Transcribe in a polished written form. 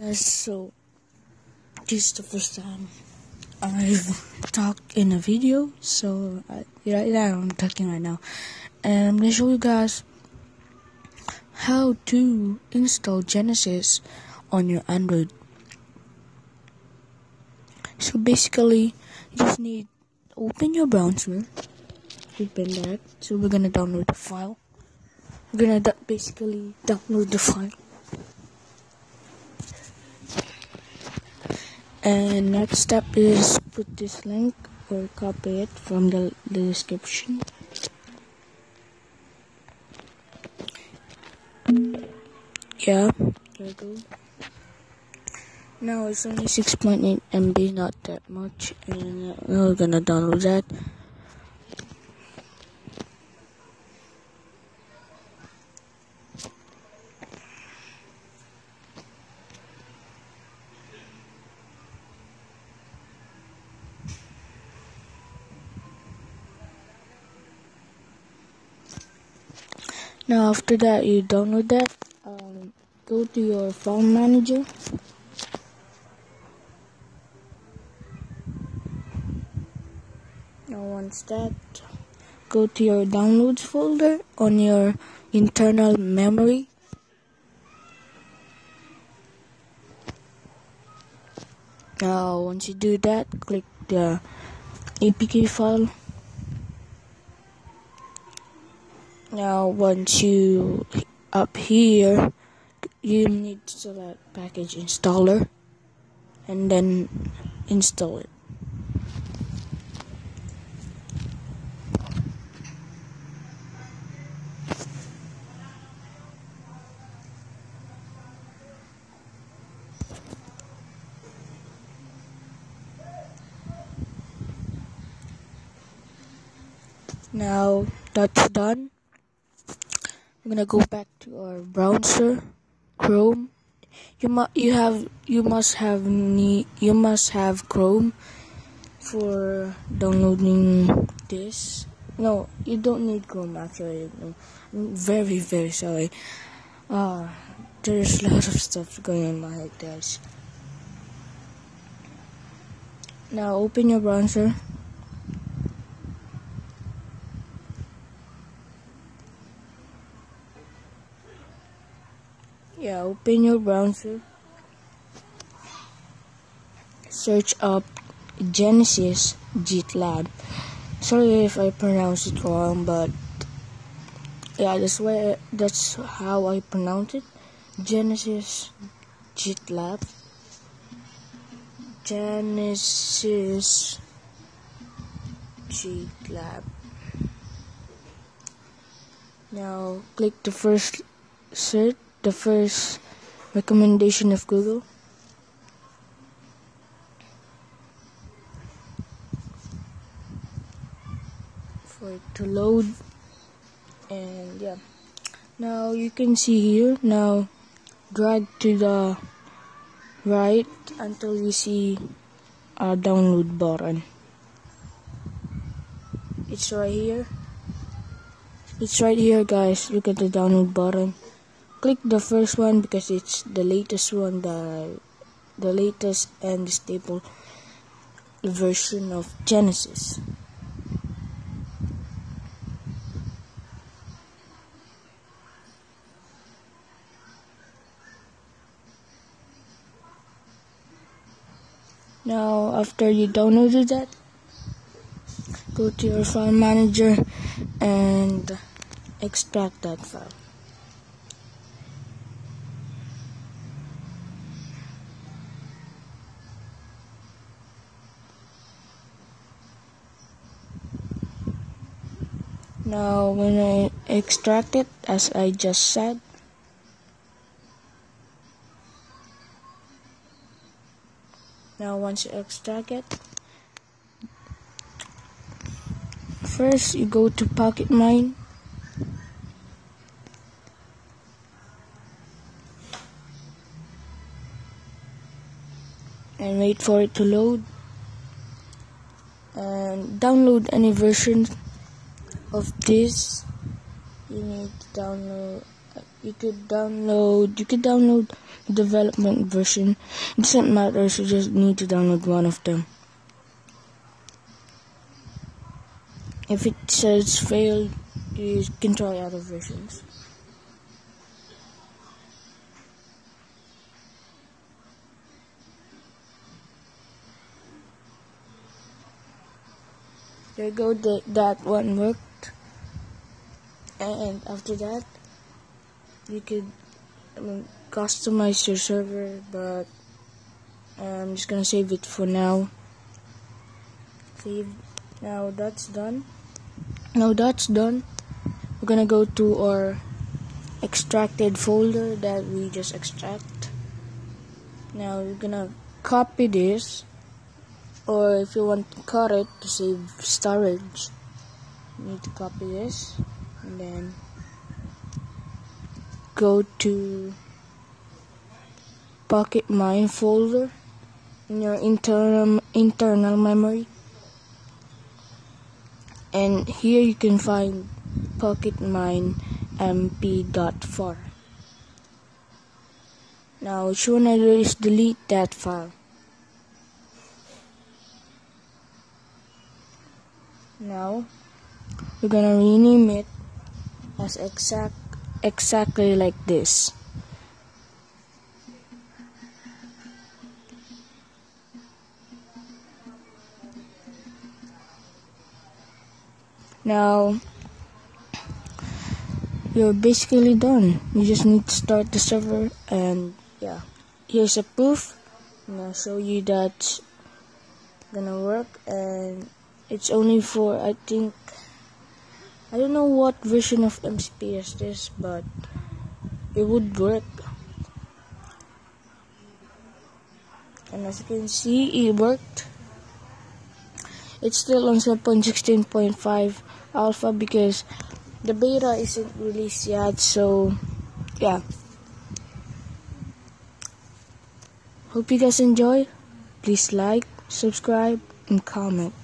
Guys, so this is the first time I've talked in a video, so I'm talking right now, and I'm gonna show you guys how to install Genisys on your Android. So basically, you just need to open your browser, open that. So we're gonna download the file. We're gonna basically download the file. And next step is put this link or copy it from the description. Yeah, there you go. Now it's only 6.8 MB, not that much, and we're gonna download that. Now after that, you download that, go to your file manager, now once that, go to your downloads folder on your internal memory, now once you do that, click the APK file. Now once you up here, you need to select package installer and then install it. Now that's done. I'm gonna go back to our browser, Chrome. You must have Chrome for downloading this. No, you don't need Chrome actually. No. I'm very sorry. There's lots of stuff going on in my head, guys. Now open your browser. Yeah, open your browser, search up Genisys GitLab. Sorry if I pronounce it wrong, but yeah, that's how I pronounce it. Genisys GitLab. Genisys GitLab. Now click the first search. The first recommendation of Google. For it to load, and yeah, now you can see here. Now drag to the right until you see a download button. It's right here. It's right here, guys. Look at the download button. Click the first one because it's the latest one, the latest and stable version of Genisys. Now after you downloaded that, go to your file manager and extract that file. Now when I extract it, as I just said, now once you extract it, first you go to PocketMine, and wait for it to load, and download any version of this. You need to download You could download the development version. It doesn't matter, you just need to download one of them. If it says failed, you can try other versions. There you go, that one worked. And after that, you could customize your server, but I'm just gonna save it for now. Save. Now that's done. We're gonna go to our extracted folder that we just extract. Now we're gonna copy this, or if you want to cut it to save storage, you need to copy this and then go to PocketMine folder in your internal memory, and here you can find PocketMine-MP.far. Now what you wanna do is delete that file. Now we're gonna rename it as exactly like this. Now you're basically done. You just need to start the server, and yeah, here's a proof, and I'll show you that's gonna work. And it's only for, I think, I don't know what version of MCP is this, but it would work. And as you can see, it worked. It's still on 7.16.5 alpha because the beta isn't released yet, so yeah. Hope you guys enjoy. Please like, subscribe, and comment.